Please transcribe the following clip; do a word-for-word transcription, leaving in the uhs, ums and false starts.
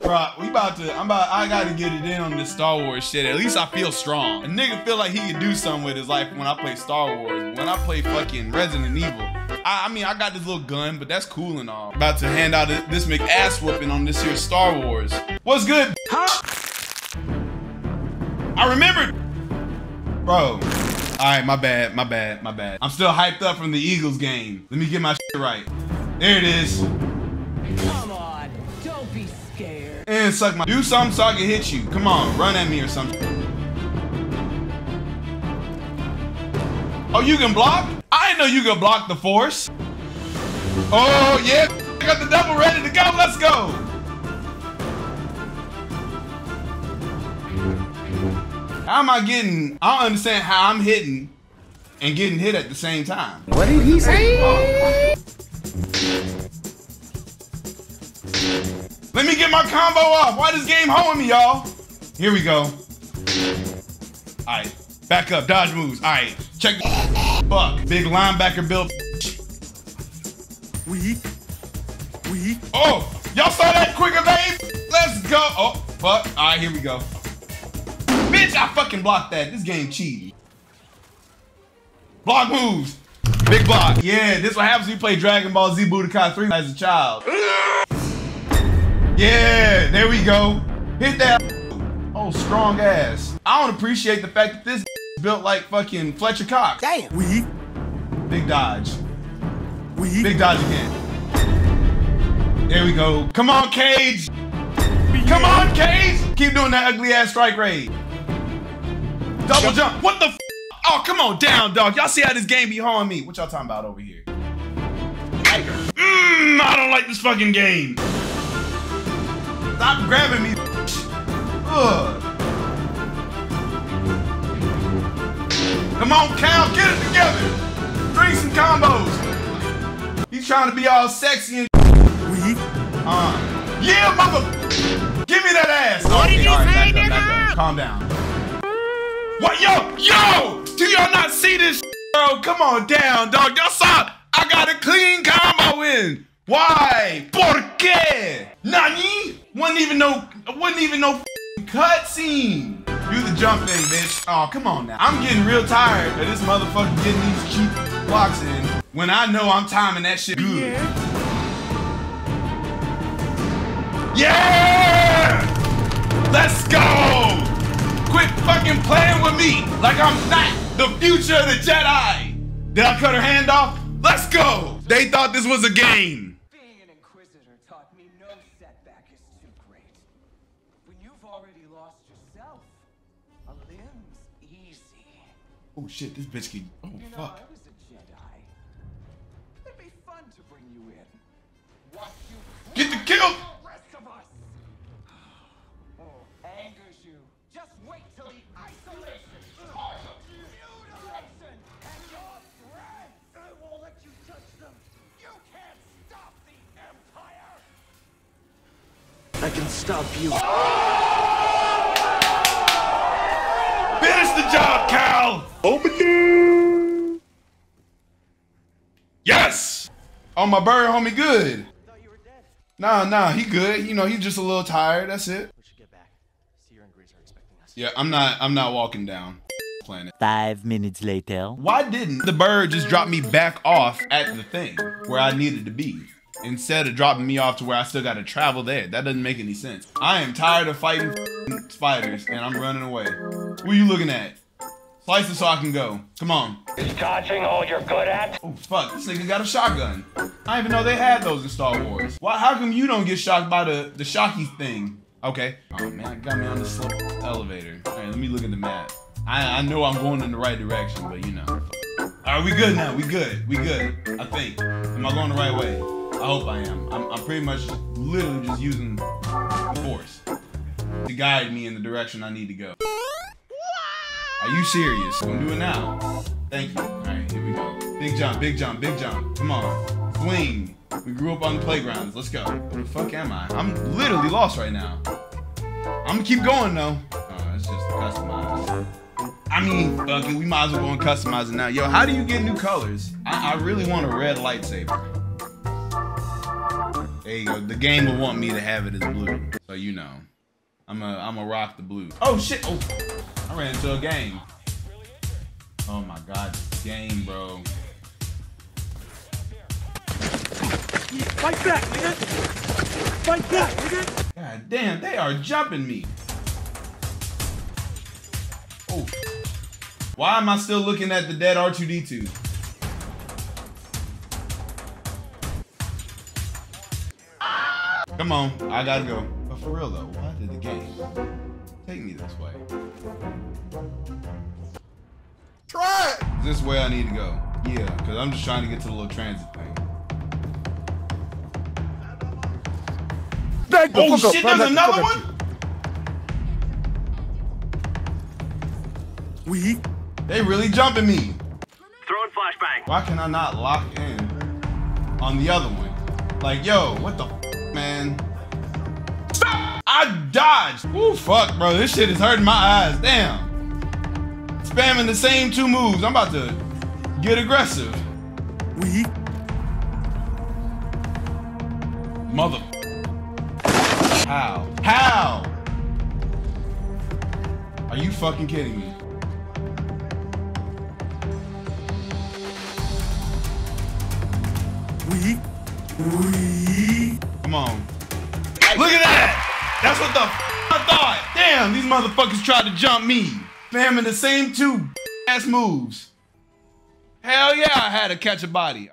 Bro, we about to, I'm about, I gotta get it in on this Star Wars shit. At least I feel strong. A nigga feel like he could do something with his life when I play Star Wars. When I play fucking Resident Evil. I, I mean, I got this little gun, but that's cool and all. About to hand out a, this McAss whooping on this here Star Wars. What's good? Huh? I remembered. Bro. All right, my bad, my bad, my bad. I'm still hyped up from the Eagles game. Let me get my shit right. There it is. Come on, don't be scared. And suck my, do something so I can hit you. Come on, run at me or something. Oh, you can block? I didn't know you could block the force. Oh yeah, I got the double ready to go, let's go. How am I getting, I don't understand how I'm hitting and getting hit at the same time. What did he say? Oh. Let me get my combo off. Why this game holding me, y'all? Here we go. All right, back up, dodge moves. All right, check. Fuck, big linebacker build. Weak, weak. Oh, y'all saw that quicker, babe? Let's go. Oh, fuck. All right, here we go. Bitch, I fucking blocked that. This game cheating. Block moves. Big block. Yeah, this what happens when you play Dragon Ball Z Budokai three as a child. Yeah, there we go. Hit that. Oh, strong ass. I don't appreciate the fact that this built like fucking Fletcher Cox. Damn. We. Big dodge. We. Big dodge again. There we go. Come on, Cage. Come on, Cage. Keep doing that ugly ass strike raid. Double jump. What the f? Oh, come on down, dog. Y'all see how this game be hauling me. What y'all talking about over here? Tiger. Mmm, I don't like this fucking game. Stop grabbing me. Ugh. Come on, Cal, get it together. Drink some combos. He's trying to be all sexy and uh, yeah, mother. Give me that ass. What okay, did you right, say, nigga? Calm down. What, yo, yo? Do y'all not see this, bro? Come on down, dog. Y'all saw I got a clean combo in. Why? Por qué? Nani? Wasn't even no, wasn't even no cutscene. Do the jump thing, bitch. Oh, come on now. I'm getting real tired of this motherfucker getting these cheap blocks in when I know I'm timing that shit good. Yeah! Yeah! Let's go! Quit fucking playing with me like I'm not the future of the Jedi. Did I cut her hand off? Let's go! They thought this was a game. Oh shit, this bitch can, oh you know, fuck. I was a Jedi. It'd be fun to bring you in. Watch you get the kill! The rest of us. Oh, angers you. Just wait till the isolation, mutilation, and your friends. I won't let you touch them. You can't stop the Empire. I can stop you. Oh! Finish the job, Cal! Open. Yes! Oh, my bird homie good. I thought you were dead. Nah, nah, he good. You know, he's just a little tired. That's it. We should get back. Sierra and Grace are expecting us. Yeah, I'm not I'm not walking down planet. Five minutes later. Why didn't the bird just drop me back off at the thing where I needed to be? Instead of dropping me off to where I still gotta travel there. That doesn't make any sense. I am tired of fighting spiders and I'm running away. Who are you looking at? Slice it so I can go. Come on. Is dodging all you're good at? Oh, fuck. This nigga got a shotgun. I didn't even know they had those in Star Wars. Why? How come you don't get shocked by the, the shocky thing? Okay. Oh, man. It got me on the slow elevator. All right, let me look at the map. I, I know I'm going in the right direction, but you know. All right, we good now. We good. We good. I think. Am I going the right way? I hope I am. I'm, I'm pretty much literally just using the force to guide me in the direction I need to go. Are you serious? Gonna do it now. Thank you. All right, here we go. Big jump, big jump, big jump. Come on. Swing. We grew up on the playgrounds. Let's go. Where the fuck am I? I'm literally lost right now. I'm gonna keep going though. Oh, it's just customized. I mean, fuck it. We might as well go and customize it now. Yo, how do you get new colors? I, I really want a red lightsaber. There you go. The game will want me to have it as blue. So you know. I'm a, I'm a rock the blue. Oh shit! Oh, I ran into a game. Oh my god, this game, bro. Fight back, nigga! Fight back, nigga! God damn, they are jumping me. Oh. Why am I still looking at the dead R two D two? Ah! Come on, I gotta go. But for real though, why did the game take me this way? Try it! This way I need to go. Yeah, because I'm just trying to get to the little transit thing. Back the oh fuck shit, up. There's another one? We? They really jumping me. Throwing flashbang. Why can I not lock in on the other one? Like, yo, what the f, man? Stop! I dodged. Ooh, fuck, bro. This shit is hurting my eyes. Damn. Spamming the same two moves. I'm about to get aggressive. We? Mother. How? How? Are you fucking kidding me? We, we. Come on. Look at that! That's what the f I thought! Damn, these motherfuckers tried to jump me. Spamming the same two ass moves. Hell yeah, I had to catch a body.